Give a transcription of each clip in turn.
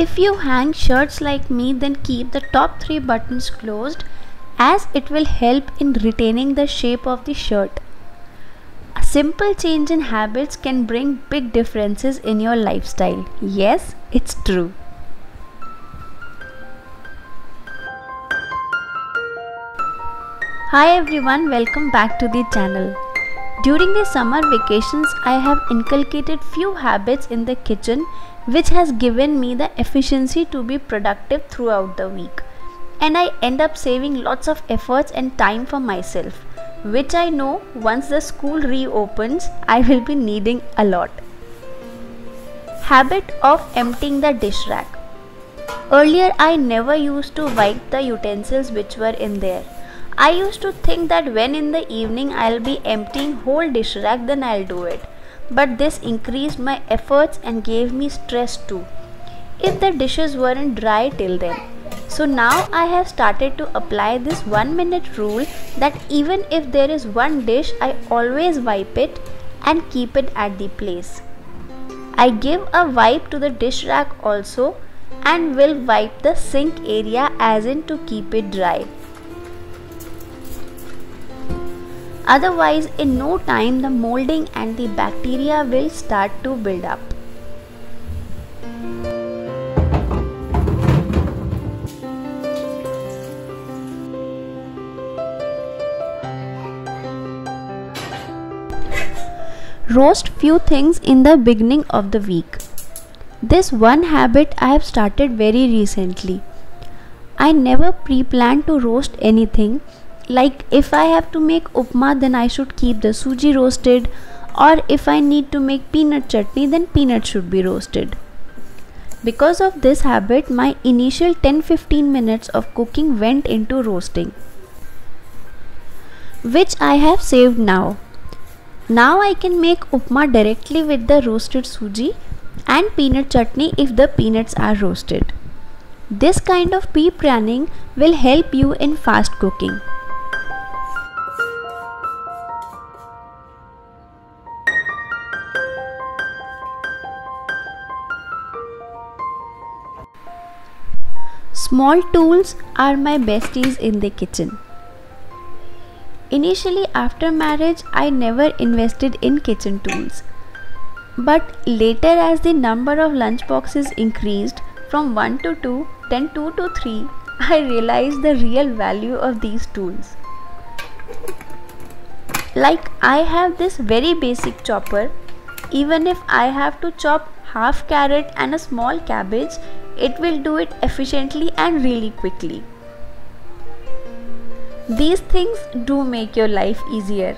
If you hang shirts like me, then keep the top 3 buttons closed as it will help in retaining the shape of the shirt. A simple change in habits can bring big differences in your lifestyle. Yes, it's true. Hi everyone, welcome back to the channel. During the summer vacations, I have inculcated few habits in the kitchen which has given me the efficiency to be productive throughout the week. And I end up saving lots of efforts and time for myself, which I know once the school reopens, I will be needing a lot. Habit of emptying the dish rack. Earlier, I never used to wipe the utensils which were in there. I used to think that when in the evening I'll be emptying whole dish rack, then I'll do it. But this increased my efforts and gave me stress too, if the dishes weren't dry till then. So now I have started to apply this 1-minute rule that even if there is one dish, I always wipe it and keep it at the place. I give a wipe to the dish rack also and will wipe the sink area as in to keep it dry. Otherwise, in no time the molding and the bacteria will start to build up. Roast few things in the beginning of the week. This one habit I have started very recently. I never pre-plan to roast anything. Like if I have to make upma, then I should keep the suji roasted, or if I need to make peanut chutney, then peanut should be roasted. Because of this habit, my initial 10-15 minutes of cooking went into roasting, which I have saved now. Now I can make upma directly with the roasted suji and peanut chutney if the peanuts are roasted. This kind of pre-planning will help you in fast cooking. Small tools are my besties in the kitchen. Initially, after marriage, I never invested in kitchen tools. But later, as the number of lunch boxes increased from 1 to 2, then 2 to 3, I realized the real value of these tools. Like I have this very basic chopper. Even if I have to chop half carrot and a small cabbage, it will do it efficiently and really quickly. These things do make your life easier.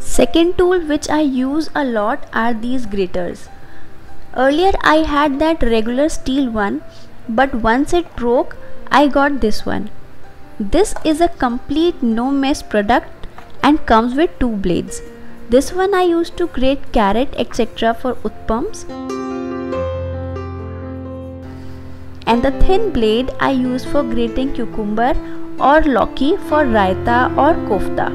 Second tool which I use a lot are these graters. Earlier I had that regular steel one, but once it broke, I got this one. This is a complete no mess product and comes with 2 blades. This one I used to grate carrot etc. for utpams, and the thin blade I use for grating cucumber or lauki for raita or kofta.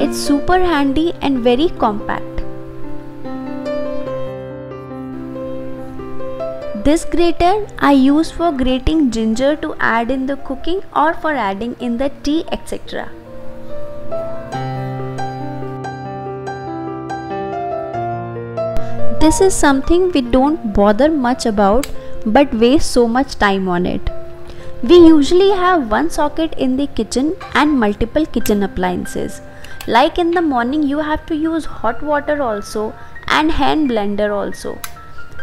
It's super handy and very compact. This grater I use for grating ginger to add in the cooking or for adding in the tea etc. This is something we don't bother much about but waste so much time on it. We usually have one socket in the kitchen and multiple kitchen appliances. Like in the morning you have to use hot water also and hand blender also,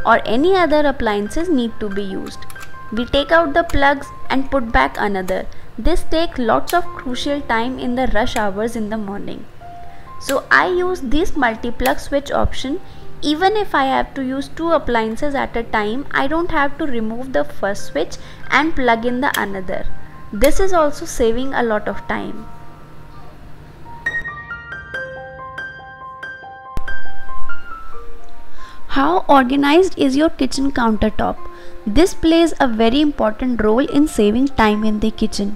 or any other appliances need to be used. We take out the plugs and put back another. This takes lots of crucial time in the rush hours in the morning. So I use this multi-plug switch option. Even if I have to use 2 appliances at a time, I don't have to remove the first switch and plug in the another. This is also saving a lot of time. How organized is your kitchen countertop? This plays a very important role in saving time in the kitchen.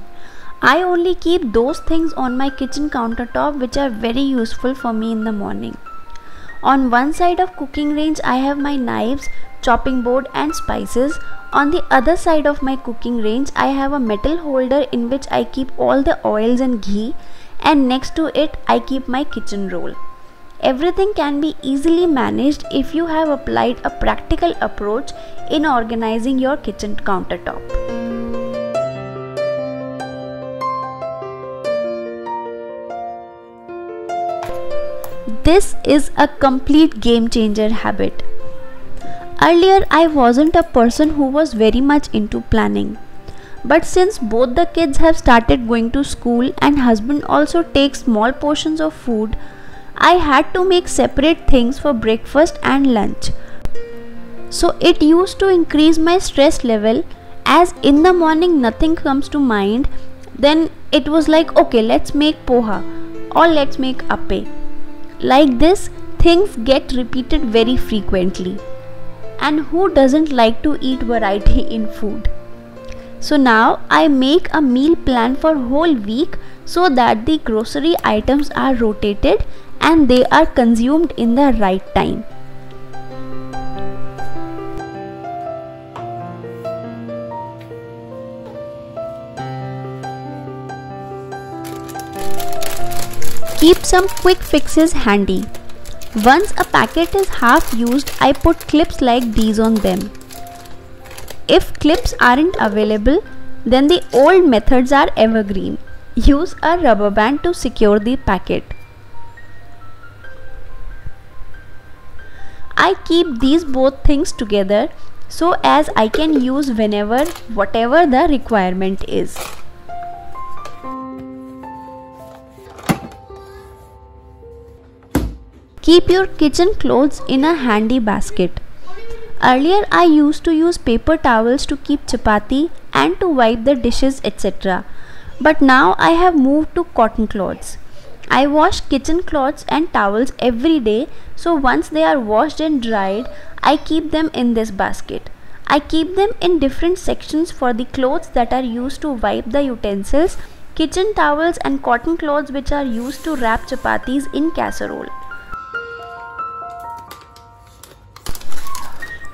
I only keep those things on my kitchen countertop which are very useful for me in the morning. On one side of cooking range I have my knives, chopping board and spices. On the other side of my cooking range I have a metal holder in which I keep all the oils and ghee, and next to it I keep my kitchen roll. Everything can be easily managed if you have applied a practical approach in organizing your kitchen countertop. This is a complete game changer habit. Earlier, I wasn't a person who was very much into planning. But since both the kids have started going to school and husband also takes small portions of food, I had to make separate things for breakfast and lunch. So it used to increase my stress level, as in the morning nothing comes to mind. Then it was like, okay, let's make poha or let's make appam. Like this, things get repeated very frequently, and who doesn't like to eat variety in food? So now I make a meal plan for whole week so that the grocery items are rotated and they are consumed in the right time. Keep some quick fixes handy. Once a packet is half used, I put clips like these on them. If clips aren't available, then the old methods are evergreen. Use a rubber band to secure the packet. I keep these both things together so as I can use whenever, whatever the requirement is. Keep your kitchen clothes in a handy basket. Earlier I used to use paper towels to keep chapati and to wipe the dishes etc. But now I have moved to cotton cloths. I wash kitchen cloths and towels every day, so once they are washed and dried, I keep them in this basket. I keep them in different sections for the clothes that are used to wipe the utensils, kitchen towels and cotton cloths which are used to wrap chapatis in casserole.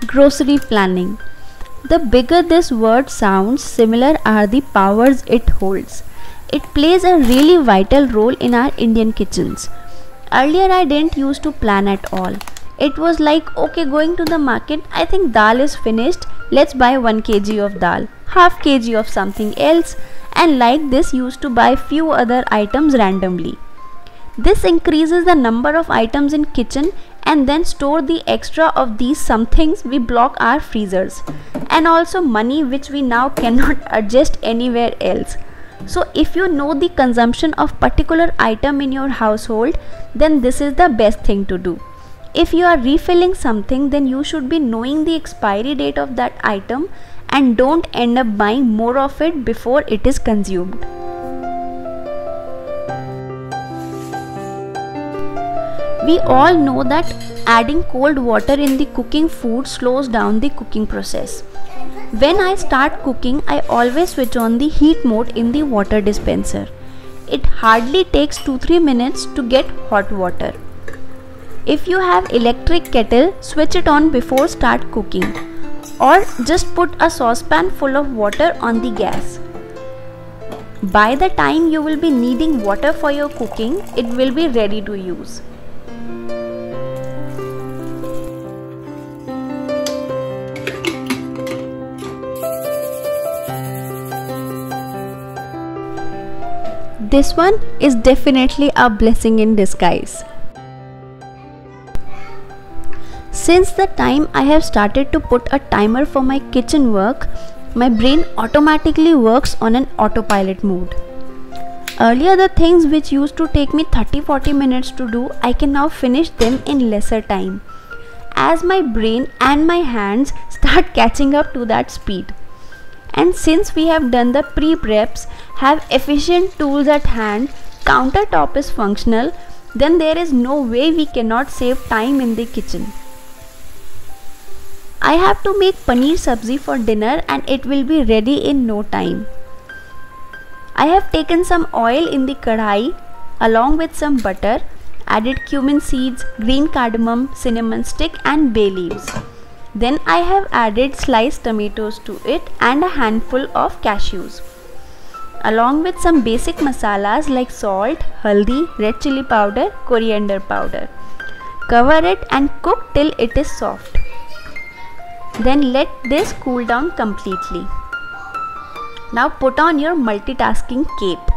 Grocery planning. The bigger this word sounds, similar are the powers it holds. It plays a really vital role in our Indian kitchens. Earlier I didn't used to plan at all. It was like, okay, going to the market, I think dal is finished, let's buy 1 kg of dal, half kg of something else, and like this used to buy few other items randomly. This increases the number of items in kitchen and then store the extra of these somethings we block our freezers, and also money which we now cannot adjust anywhere else. So if you know the consumption of particular item in your household, then this is the best thing to do. If you are refilling something, then you should be knowing the expiry date of that item and don't end up buying more of it before it is consumed. We all know that adding cold water in the cooking food slows down the cooking process. When I start cooking, I always switch on the heat mode in the water dispenser. It hardly takes 2-3 minutes to get hot water. If you have electric kettle, switch it on before start cooking, or just put a saucepan full of water on the gas. By the time you will be needing water for your cooking, it will be ready to use. This one is definitely a blessing in disguise. Since the time I have started to put a timer for my kitchen work, my brain automatically works on an autopilot mode. Earlier the things which used to take me 30-40 minutes to do, I can now finish them in lesser time, as my brain and my hands start catching up to that speed. And since we have done the pre-preps, have efficient tools at hand, countertop is functional, then there is no way we cannot save time in the kitchen. I have to make paneer sabzi for dinner and it will be ready in no time. I have taken some oil in the kadhai along with some butter, added cumin seeds, green cardamom, cinnamon stick and bay leaves. Then I have added sliced tomatoes to it and a handful of cashews, along with some basic masalas like salt, haldi, red chili powder, coriander powder. Cover it and cook till it is soft. Then let this cool down completely. Now put on your multitasking cape.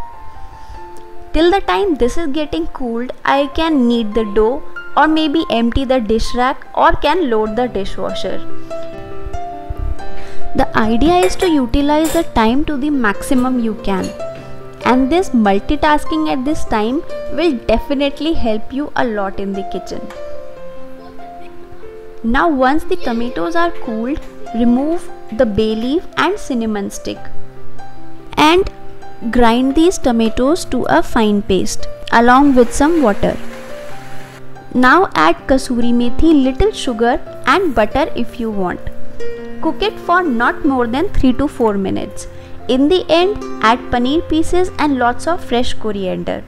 Till the time this is getting cooled, I can knead the dough or maybe empty the dish rack or can load the dishwasher. The idea is to utilize the time to the maximum you can. And this multitasking at this time will definitely help you a lot in the kitchen. Now once the tomatoes are cooled, remove the bay leaf and cinnamon stick and grind these tomatoes to a fine paste along with some water. Now add kasuri methi, little sugar and butter if you want. Cook it for not more than 3 to 4 minutes. In the end, add paneer pieces and lots of fresh coriander.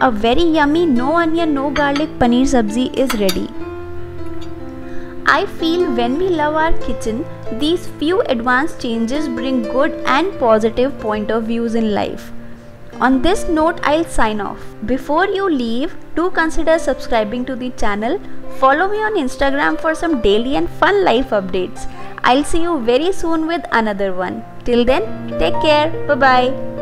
A very yummy no onion no garlic paneer sabzi is ready. I feel when we love our kitchen, these few advanced changes bring good and positive point of views in life. On this note, I'll sign off. Before you leave, do consider subscribing to the channel. Follow me on Instagram for some daily and fun life updates. I'll see you very soon with another one. Till then, take care. Bye-bye.